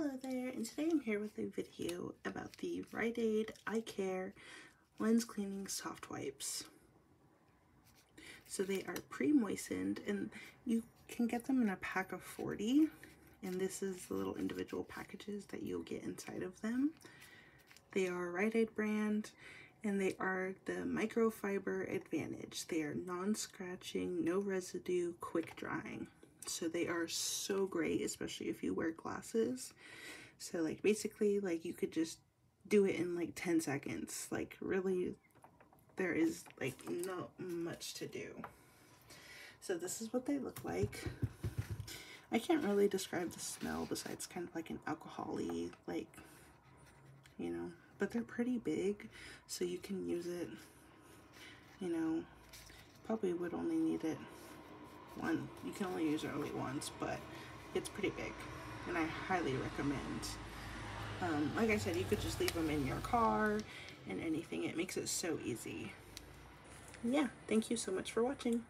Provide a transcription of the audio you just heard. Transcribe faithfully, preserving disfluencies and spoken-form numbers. Hello there, and today I'm here with a video about the Rite Aid Eye Care Lens Cleaning Soft Wipes. So they are pre-moistened, and you can get them in a pack of forty, and this is the little individual packages that you'll get inside of them. They are Rite Aid brand, and they are the Microfiber Advantage. They are non-scratching, no residue, quick drying. So they are so great, especially if you wear glasses. So like basically like you could just do it in like ten seconds. Like really there is like not much to do. So this is what they look like. I can't really describe the smell besides kind of like an alcohol-y, like, you know, but they're pretty big, so you can use it, you know, probably would only need it one. You can only use it only once, but it's pretty big and I highly recommend. Um, like I said, you could just leave them in your car and anything. It makes it so easy. Yeah, thank you so much for watching.